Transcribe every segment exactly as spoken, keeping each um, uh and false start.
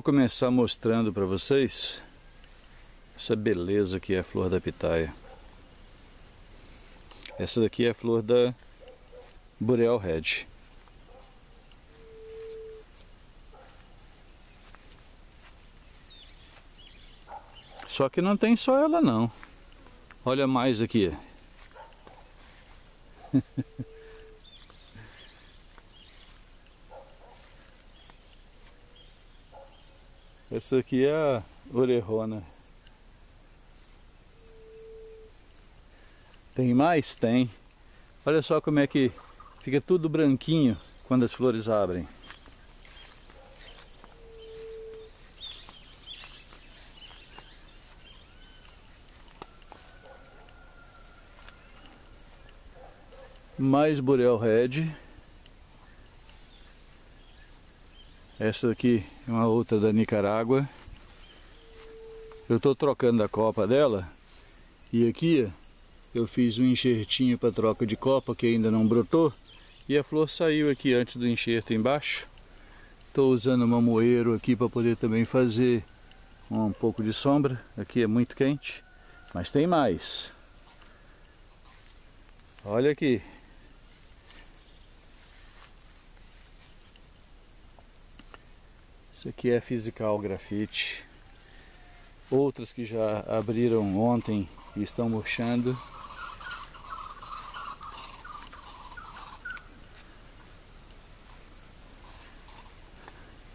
vou começar mostrando para vocês essa beleza que é a flor da pitaia. Essa daqui é a flor da Boreal Red. Só que não tem só ela não. Olha mais aqui. Essa aqui é a Orejona. Tem mais? Tem. Olha só como é que fica tudo branquinho quando as flores abrem. Mais Boreal Red. Essa aqui é uma outra da Nicarágua. Eu estou trocando a copa dela. E aqui eu fiz um enxertinho para troca de copa que ainda não brotou. E a flor saiu aqui antes do enxerto embaixo. Estou usando mamoeiro aqui para poder também fazer um pouco de sombra. Aqui é muito quente. Mas tem mais. Olha aqui. Isso aqui é Physical Graffiti. Outras que já abriram ontem e estão murchando.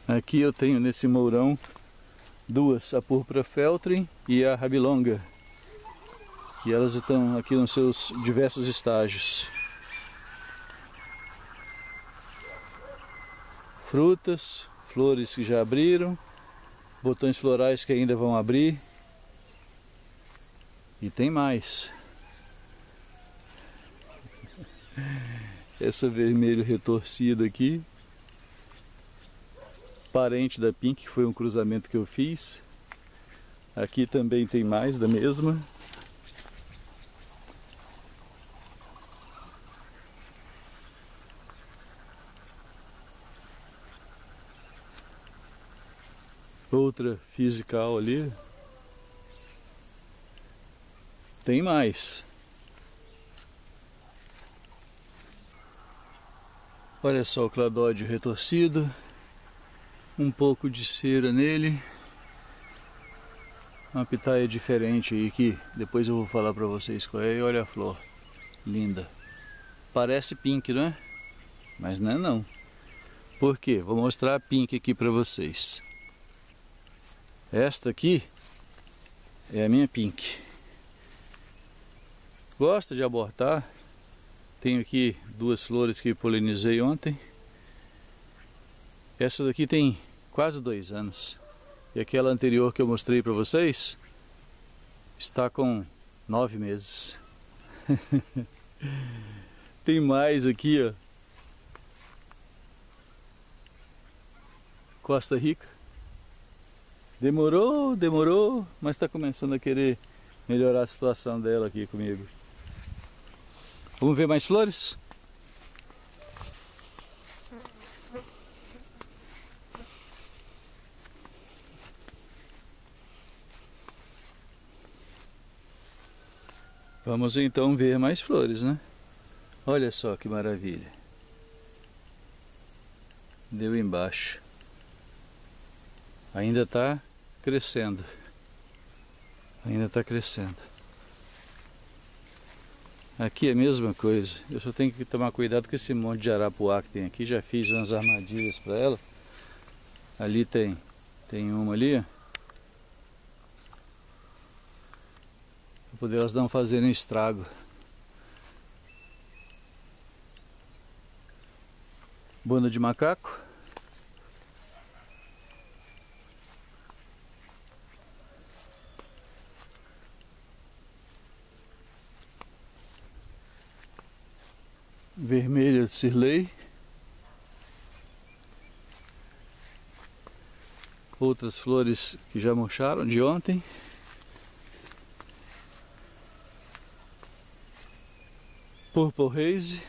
Aqui eu tenho nesse mourão duas, a Púrpura Feltrin e a Rabilonga. E elas estão aqui nos seus diversos estágios. Frutas, flores que já abriram, botões florais que ainda vão abrir e tem mais. Essa vermelho retorcida aqui, parente da Pink, que foi um cruzamento que eu fiz. Aqui também tem mais da mesma. Outra Physical ali. Tem mais. Olha só o cladódio retorcido. Um pouco de cera nele. Uma pitaia diferente aí que depois eu vou falar pra vocês qual é. E olha a flor. Linda. Parece pink, não é? Mas não é não. Por quê? Vou mostrar a pink aqui pra vocês. Esta aqui é a minha pink. Gosta de abortar. Tenho aqui duas flores que polinizei ontem. Essa daqui tem quase dois anos. E aquela anterior que eu mostrei para vocês está com nove meses. Tem mais aqui, ó. Costa Rica. Demorou, demorou, mas está começando a querer melhorar a situação dela aqui comigo. Vamos ver mais flores? Vamos então ver mais flores, né? Olha só que maravilha. Deu embaixo. Ainda está crescendo, ainda está crescendo. Aqui é a mesma coisa, eu só tenho que tomar cuidado com esse monte de arapuá que tem aqui. Já fiz umas armadilhas para ela. Ali tem, tem uma ali, para poder elas não fazerem estrago. Banda de macaco. Vermelha de Sirlei. Outras flores que já murcharam de ontem. Purple Haze.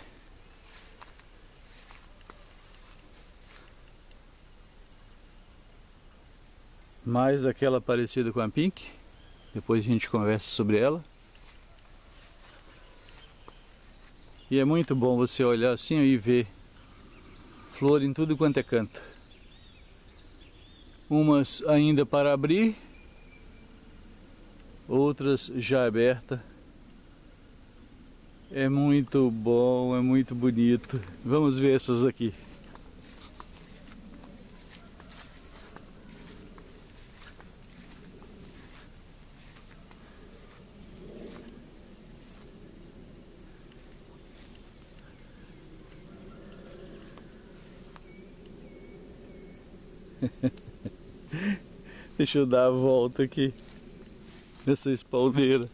mais daquela parecida com a Pink. Depois a gente conversa sobre ela. E é muito bom você olhar assim e ver flor em tudo quanto é canto. Umas ainda para abrir, outras já aberta. É muito bom, é muito bonito. Vamos ver essas aqui. Deixa eu dar a volta aqui nessa espaldeira.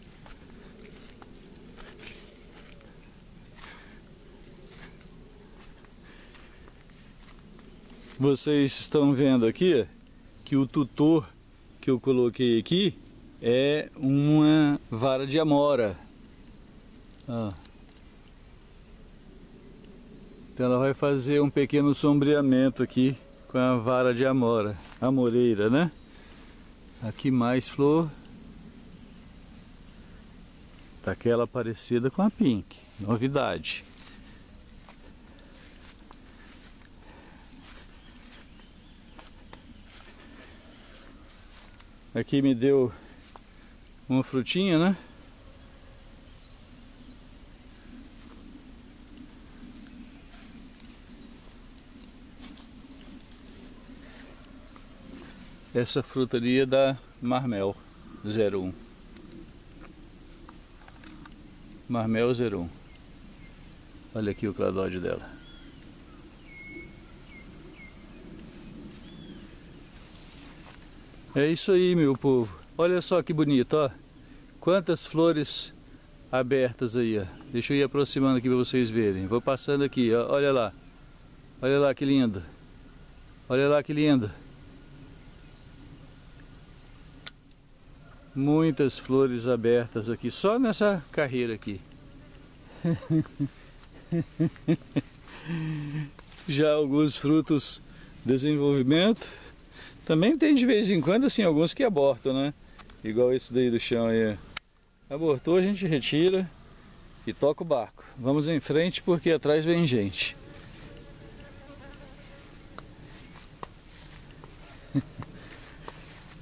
Vocês estão vendo aqui que o tutor que eu coloquei aqui é uma vara de amora. Ah. Então ela vai fazer um pequeno sombreamento aqui com a vara de amora, amoreira, né? Aqui mais flor, daquela parecida com a Pink, novidade. Aqui me deu uma frutinha, né? Essa frutaria da Marmelo zero um. Marmelo zero um. Olha aqui o cladódio dela. É isso aí, meu povo. Olha só que bonito, ó. Quantas flores abertas aí, ó. Deixa eu ir aproximando aqui para vocês verem. Vou passando aqui, ó. Olha lá. Olha lá que lindo. Olha lá que lindo. Muitas flores abertas aqui, só nessa carreira aqui. Já alguns frutos desenvolvimento. Também tem de vez em quando, assim, alguns que abortam, né? Igual esse daí do chão aí. Abortou, a gente retira e toca o barco. Vamos em frente porque atrás vem gente.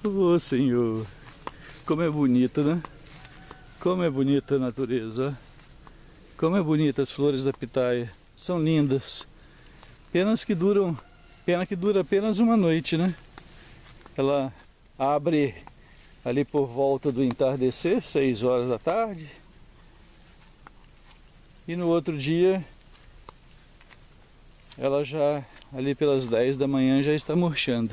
Ô, Senhor! Como é bonita, né? Como é bonita a natureza. Como é bonita as flores da pitaia. São lindas. Penas que duram, pena que dura apenas uma noite, né? Ela abre ali por volta do entardecer, seis horas da tarde. E no outro dia, ela já, ali pelas dez da manhã, já está murchando.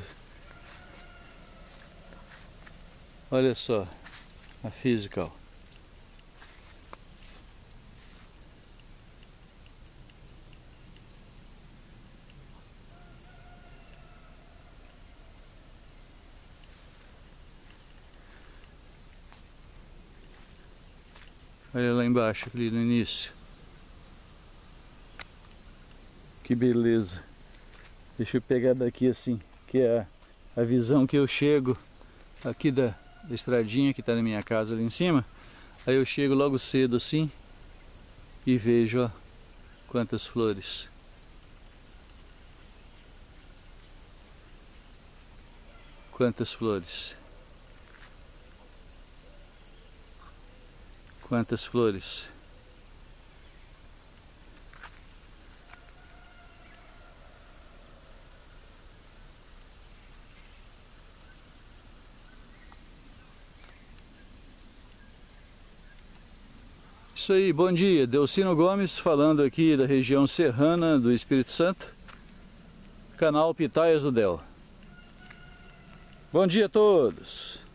Olha só, a Physical. Olha lá embaixo, ali no início. Que beleza. Deixa eu pegar daqui assim, que é a, a visão que eu chego aqui da... da estradinha que está na minha casa ali em cima. Aí eu chego logo cedo assim e vejo, ó, quantas flores. Quantas flores. Quantas flores. Isso aí, bom dia, Delcino Gomes falando aqui da região serrana do Espírito Santo, canal Pitayas Du' Del. Bom dia a todos.